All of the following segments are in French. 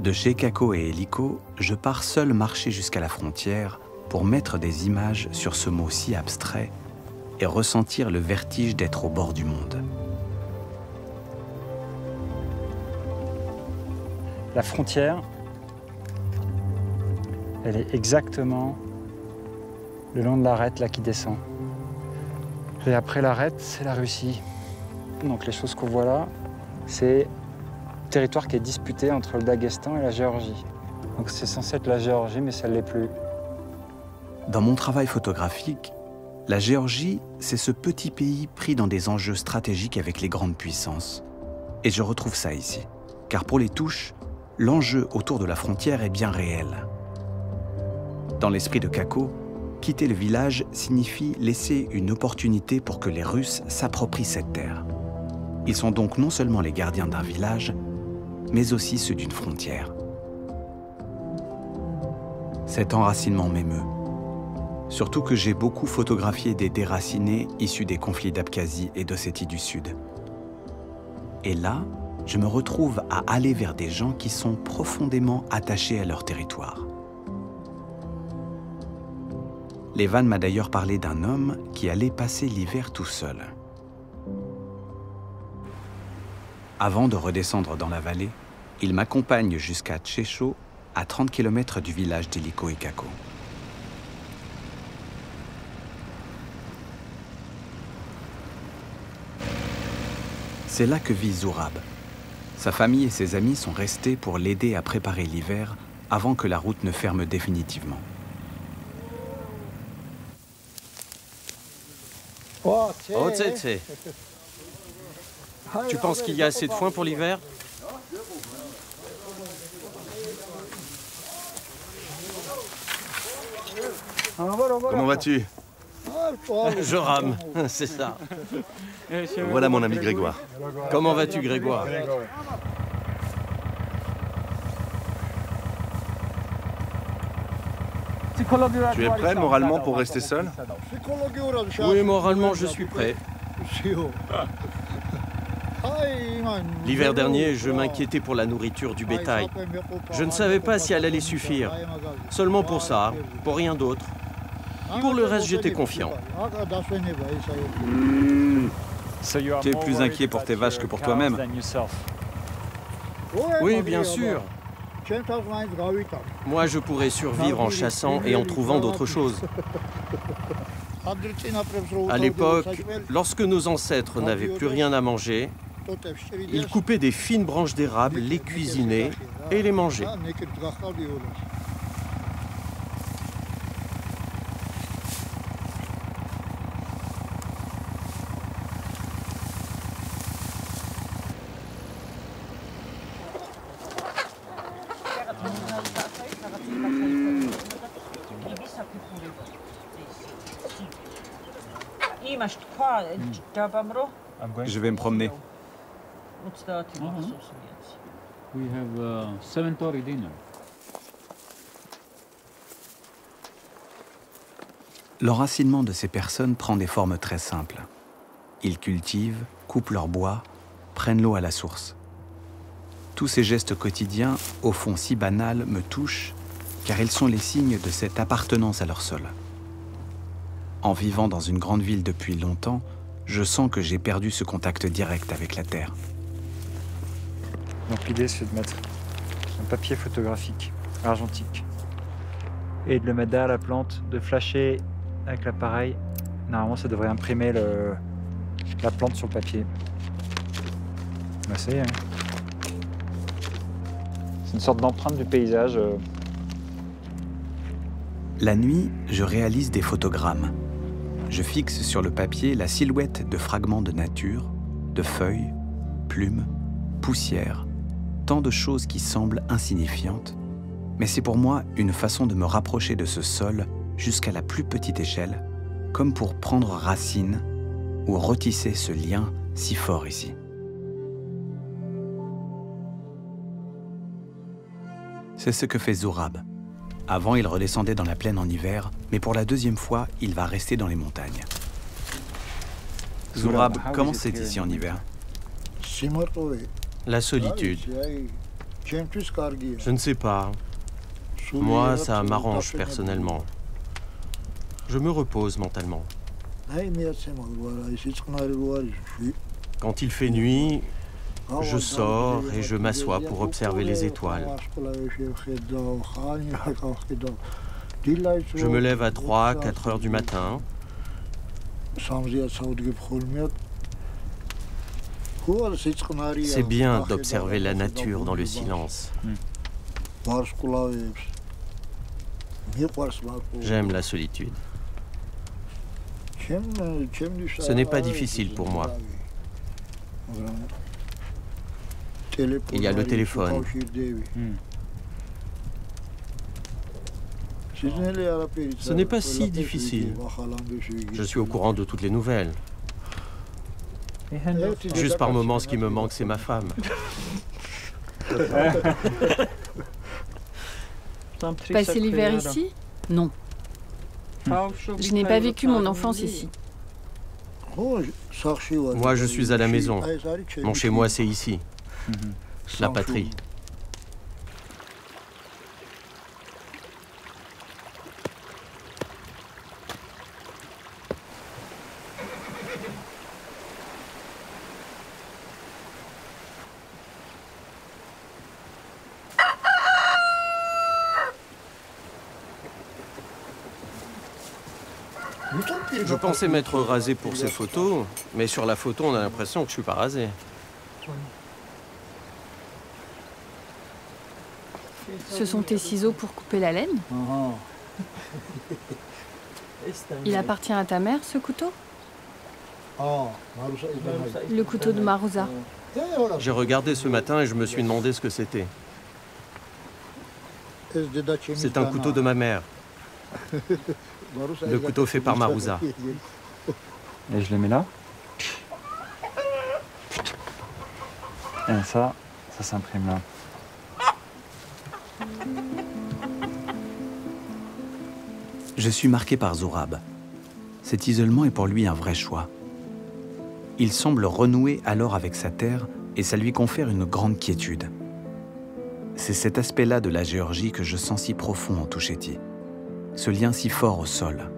De chez Kako et Heliko, je pars seul marcher jusqu'à la frontière pour mettre des images sur ce mot si abstrait et ressentir le vertige d'être au bord du monde. La frontière, elle est exactement le long de l'arête là qui descend. Et après l'arête, c'est la Russie. Donc les choses qu'on voit là, c'est un territoire qui est disputé entre le Daguestan et la Géorgie. Donc c'est censé être la Géorgie, mais ça ne l'est plus. Dans mon travail photographique, la Géorgie, c'est ce petit pays pris dans des enjeux stratégiques avec les grandes puissances. Et je retrouve ça ici. Car pour les touches, l'enjeu autour de la frontière est bien réel. Dans l'esprit de Kako, quitter le village signifie laisser une opportunité pour que les Russes s'approprient cette terre. Ils sont donc non seulement les gardiens d'un village, mais aussi ceux d'une frontière. Cet enracinement m'émeut. Surtout que j'ai beaucoup photographié des déracinés issus des conflits d'Abkhazie et d'Ossétie du Sud. Et là, je me retrouve à aller vers des gens qui sont profondément attachés à leur territoire. Levan m'a d'ailleurs parlé d'un homme qui allait passer l'hiver tout seul. Avant de redescendre dans la vallée, il m'accompagne jusqu'à Tchécho, à 30 km du village d'Heliko et Kako. C'est là que vit Zourab. Sa famille et ses amis sont restés pour l'aider à préparer l'hiver avant que la route ne ferme définitivement. Oh, Tchéché. Tu penses qu'il y a assez de foin pour l'hiver? Comment vas-tu? Je rame, c'est ça. Voilà mon ami Grégoire. Comment vas-tu, Grégoire? Tu es prêt moralement pour rester seul? Oui, moralement, je suis prêt. L'hiver dernier, je m'inquiétais pour la nourriture du bétail. Je ne savais pas si elle allait suffire. Seulement pour ça, pour rien d'autre. Pour le reste, j'étais confiant. T'es plus inquiet pour tes vaches que pour toi-même? Oui, bien sûr. Moi, je pourrais survivre en chassant et en trouvant d'autres choses. À l'époque, lorsque nos ancêtres n'avaient plus rien à manger, ils coupaient des fines branches d'érable, les cuisinaient et les mangeaient. Je vais me promener. L'enracinement de ces personnes prend des formes très simples. Ils cultivent, coupent leur bois, prennent l'eau à la source. Tous ces gestes quotidiens, au fond si banals, me touchent, car ils sont les signes de cette appartenance à leur sol. En vivant dans une grande ville depuis longtemps, je sens que j'ai perdu ce contact direct avec la terre. Donc l'idée, c'est de mettre un papier photographique argentique et de le mettre derrière la plante, de flasher avec l'appareil. Normalement, ça devrait imprimer la plante sur le papier. On va essayer, hein. C'est une sorte d'empreinte du paysage. La nuit, je réalise des photogrammes. Je fixe sur le papier la silhouette de fragments de nature, de feuilles, plumes, poussières, tant de choses qui semblent insignifiantes. Mais c'est pour moi une façon de me rapprocher de ce sol jusqu'à la plus petite échelle, comme pour prendre racine ou retisser ce lien si fort ici. C'est ce que fait Zourab. Avant, il redescendait dans la plaine en hiver, mais pour la deuxième fois, il va rester dans les montagnes. Zourab, comment c'est ici en hiver? La solitude. Je ne sais pas. Moi, ça m'arrange personnellement. Je me repose mentalement. Quand il fait nuit, je sors et je m'assois pour observer les étoiles. Je me lève à 3-4 heures du matin. C'est bien d'observer la nature dans le silence. J'aime la solitude. Ce n'est pas difficile pour moi. Il y a le téléphone. Ce n'est pas si difficile. Je suis au courant de toutes les nouvelles. Juste par moments, ce qui me manque, c'est ma femme. Passer l'hiver ici? Non. Je n'ai pas vécu mon enfance ici. Moi, je suis à la maison. Mon chez-moi, c'est ici. La patrie. Je pensais m'être rasé pour ces photos, mais sur la photo, on a l'impression que je ne suis pas rasé. Ce sont tes ciseaux pour couper la laine? Il appartient à ta mère, ce couteau? Le couteau de Marouza. J'ai regardé ce matin et je me suis demandé ce que c'était. C'est un couteau de ma mère. Le couteau fait par Marouza. Et je le mets là. Et ça, ça s'imprime là. Je suis marqué par Zourab. Cet isolement est pour lui un vrai choix. Il semble renouer alors avec sa terre et ça lui confère une grande quiétude. C'est cet aspect-là de la Géorgie que je sens si profond en Touchétie. Ce lien si fort au sol.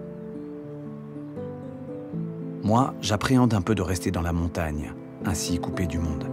Moi, j'appréhende un peu de rester dans la montagne, ainsi coupé du monde.